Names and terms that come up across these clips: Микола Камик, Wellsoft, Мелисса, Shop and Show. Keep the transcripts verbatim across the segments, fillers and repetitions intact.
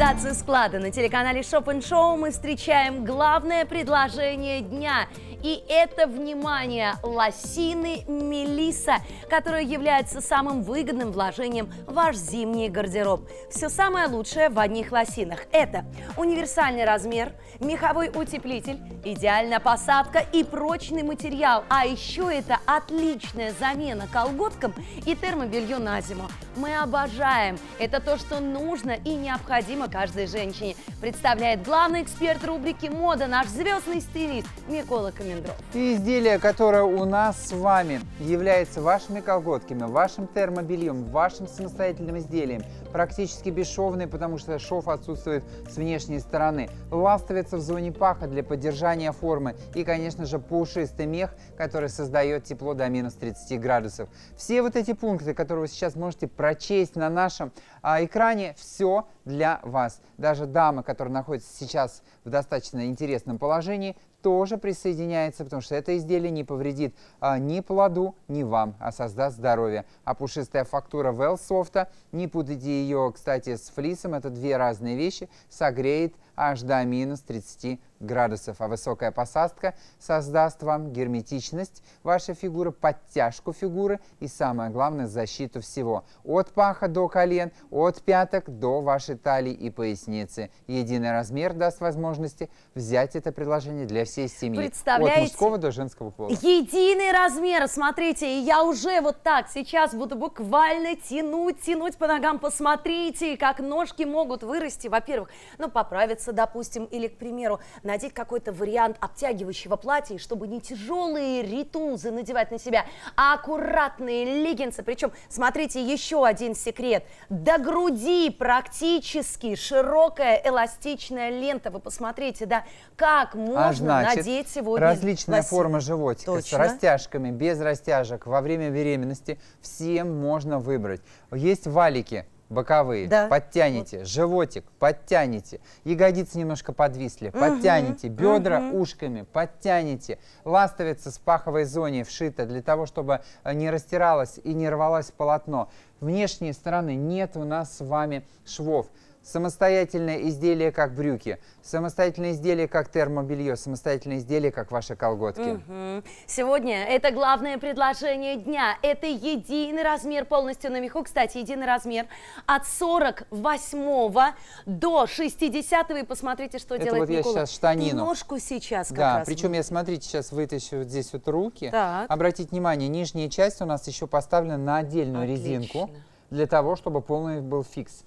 ликвидацию склада на телеканале Shop and Show мы встречаем главное предложение дня. И это, внимание, лосины Мелисса, которая является самым выгодным вложением в ваш зимний гардероб. Все самое лучшее в одних лосинах. Это универсальный размер, меховой утеплитель, идеальная посадка и прочный материал. А еще это отличная замена колготкам и термобелье на зиму. Мы обожаем. Это то, что нужно и необходимо каждой женщине. Представляет главный эксперт рубрики «Мода» наш звездный стилист Микола Камик. И изделие, которое у нас с вами является вашими колготками, вашим термобельем, вашим самостоятельным изделием, практически бесшовные, потому что шов отсутствует с внешней стороны, ластовица в зоне паха для поддержания формы и, конечно же, пушистый мех, который создает тепло до минус тридцати градусов. Все вот эти пункты, которые вы сейчас можете прочесть на нашем а, экране, все для вас. Даже дама, которая находится сейчас в достаточно интересном положении, тоже присоединяется, потому что это изделие не повредит а, ни плоду, ни вам, а создаст здоровье. А пушистая фактура Wellsoft, не путайте ее, кстати, с флисом, это две разные вещи, согреет аж до минус тридцати градусов. А высокая посадка создаст вам герметичность вашей фигуры, подтяжку фигуры и, самое главное, защиту всего. От паха до колен, от пяток до вашей талии и поясницы. Единый размер даст возможности взять это предложение для всей семьи. Представляете? От мужского до женского пола. Единый размер. Смотрите, я уже вот так сейчас буду буквально тянуть, тянуть по ногам. Посмотрите, как ножки могут вырасти, во-первых, ну, поправиться, допустим, или, к примеру, надеть какой-то вариант обтягивающего платья, чтобы не тяжелые ритузы надевать на себя, а аккуратные леггинсы. Причем, смотрите, еще один секрет. До груди практически широкая эластичная лента. Вы посмотрите, да, как можно а значит, надеть сегодня различная лосины. Форма животика. Точно. С растяжками, без растяжек, во время беременности. Всем можно выбрать. Есть валики. Боковые, да. Подтяните, вот. Животик, подтяните, ягодицы немножко подвисли, угу. Подтяните, бедра угу. Ушками, подтяните, ластовица с паховой зоне вшита для того, чтобы не растиралось и не рвалось полотно. Внешней стороны нет у нас с вами швов. Самостоятельное изделие, как брюки, самостоятельное изделие, как термобелье, самостоятельное изделие, как ваши колготки. Угу. Сегодня это главное предложение дня. Это единый размер полностью на меху. Кстати, единый размер от сорок восьмого до шестидесятого. И посмотрите, что это делает вот Микола. Я сейчас штанину. Ножку сейчас как да, раз. Причем я, смотрите, сейчас вытащу вот здесь вот руки. Так. Обратите внимание, нижняя часть у нас еще поставлена на отдельную Отлично. Резинку для того, чтобы полный был фикс.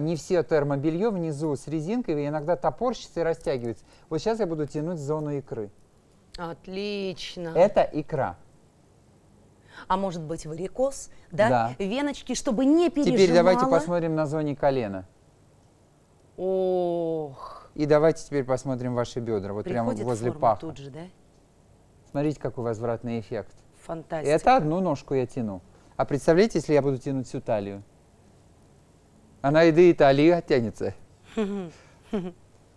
Не все термобелье внизу с резинкой, иногда топорщится и растягивается. Вот сейчас я буду тянуть зону икры. Отлично. Это икра. А может быть варикоз, да? Да. Веночки, чтобы не пережимало. Теперь давайте посмотрим на зоне колена. Ох. И давайте теперь посмотрим ваши бедра, вот прямо возле паха. Тут же, да? Смотрите, какой возвратный эффект. Фантастика. Это одну ножку я тяну. А представляете, если я буду тянуть всю талию? Она и до Италии оттянется.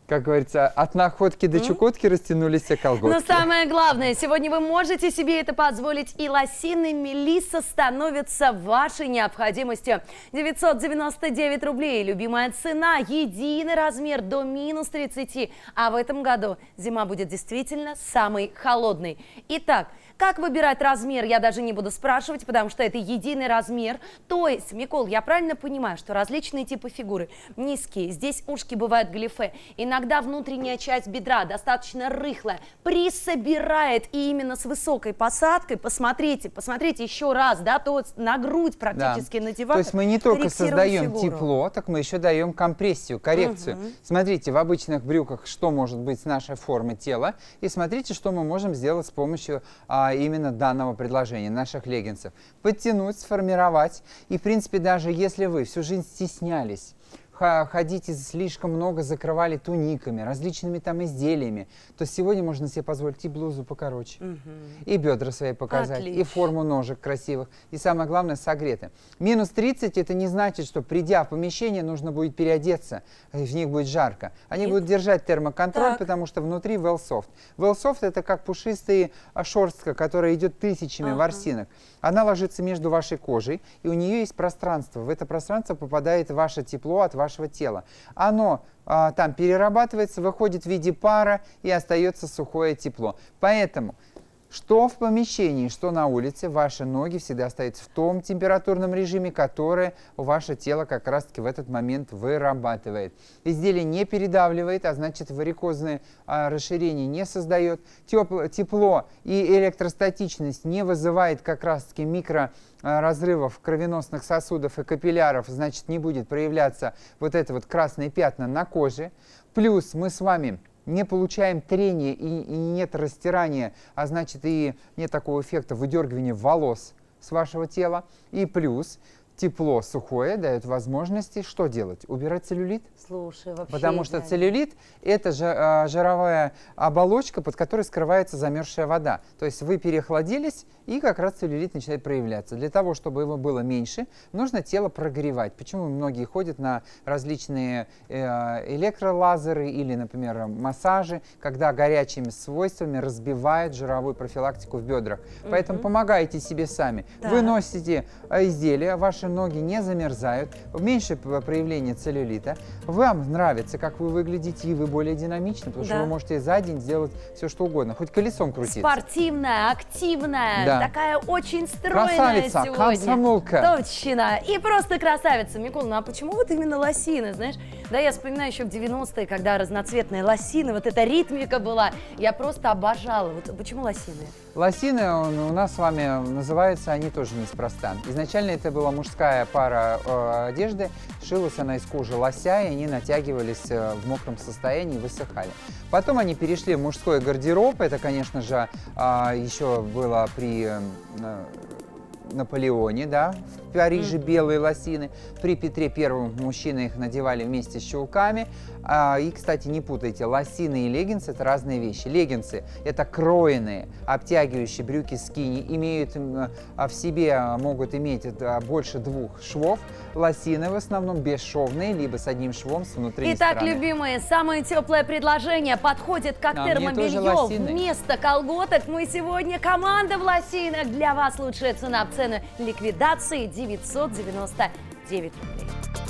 Как говорится, от находки до Чукотки растянулись все колготки. Но самое главное, сегодня вы можете себе это позволить, и лосины Мелисса становятся вашей необходимостью. девятьсот девяносто девять рублей, любимая цена, единый размер до минус тридцати. А в этом году зима будет действительно самой холодной. Итак, как выбирать размер, я даже не буду спрашивать, потому что это единый размер. То есть, Микол, я правильно понимаю, что различные типы фигуры низкие, здесь ушки бывают галифе, иногда внутренняя часть бедра достаточно рыхлая, присобирает, и именно с высокой посадкой, посмотрите, посмотрите еще раз, да, то на грудь практически да. надеваем. То есть мы не только создаем фигуру. Тепло, так мы еще даем компрессию, коррекцию. Угу. Смотрите, в обычных брюках что может быть с нашей формы тела, и смотрите, что мы можем сделать с помощью а, именно данного предложения, наших леггинсов. Подтянуть, сформировать. И, в принципе, даже если вы всю жизнь стеснялись, ходить и слишком много закрывали туниками, различными там изделиями, то сегодня можно себе позволить и блузу покороче, угу. и бедра свои показать, Отлично. И форму ножек красивых, и самое главное, согреты. минус тридцать это не значит, что придя в помещение, нужно будет переодеться, в них будет жарко. Они Нет. будут держать термоконтроль, так. потому что внутри Wellsoft. Wellsoft это как пушистая шерстка, которая идет тысячами ага. ворсинок. Она ложится между вашей кожей, и у нее есть пространство. В это пространство попадает ваше тепло от вашей вашего тела. Оно а, там перерабатывается, выходит в виде пара и остается сухое тепло. Поэтому что в помещении, что на улице, ваши ноги всегда остаются в том температурном режиме, которое ваше тело как раз-таки в этот момент вырабатывает. Изделие не передавливает, а значит варикозное а, расширение не создает. Тепло, тепло и электростатичность не вызывает как раз-таки микро... разрывов кровеносных сосудов и капилляров, значит, не будет проявляться вот это вот красное пятна на коже. Плюс мы с вами не получаем трения и, и нет растирания, а значит, и нет такого эффекта выдергивания волос с вашего тела. И плюс тепло сухое дает возможности что делать? Убирать целлюлит? Слушай, вообще... Потому что да. целлюлит – это жировая оболочка, под которой скрывается замерзшая вода. То есть вы переохладились, и как раз целлюлит начинает проявляться. Для того, чтобы его было меньше, нужно тело прогревать. Почему многие ходят на различные электролазеры или, например, массажи, когда горячими свойствами разбивают жировую профилактику в бедрах. Угу. Поэтому помогайте себе сами. Да. Вы носите изделие, ваши ноги не замерзают, меньше проявления целлюлита, вам нравится, как вы выглядите, и вы более динамичны, потому да. что вы можете за день сделать все, что угодно, хоть колесом крутиться. Спортивная, активная, да. такая очень стройная красавица, сегодня. Красавица, комсомолка. Точно, и просто красавица. Микола, ну а почему вот именно лосины, знаешь? Да, я вспоминаю еще в девяностые, когда разноцветные лосины, вот эта ритмика была, я просто обожала. Вот почему лосины? Лосины у нас с вами называются, они тоже неспроста. Изначально это была мужская пара э, одежды, шилась она из кожи лося, и они натягивались э, в мокром состоянии, высыхали. Потом они перешли в мужской гардероб, это, конечно же, э, еще было при... Э, Наполеоне, да, в Париже белые лосины. При Петре Первом мужчины их надевали вместе с чулками. А, и, кстати, не путайте, лосины и леггинсы – это разные вещи. Леггинсы – это кроенные, обтягивающие брюки скини, имеют в себе, могут иметь больше двух швов. Лосины в основном бесшовные, либо с одним швом с внутренней стороны. Итак, любимые, самое теплое предложение подходит как термобелье вместо колготок. Мы сегодня команда в лосинах. Для вас лучшая цена в цену ликвидации девятьсот девяносто девять рублей.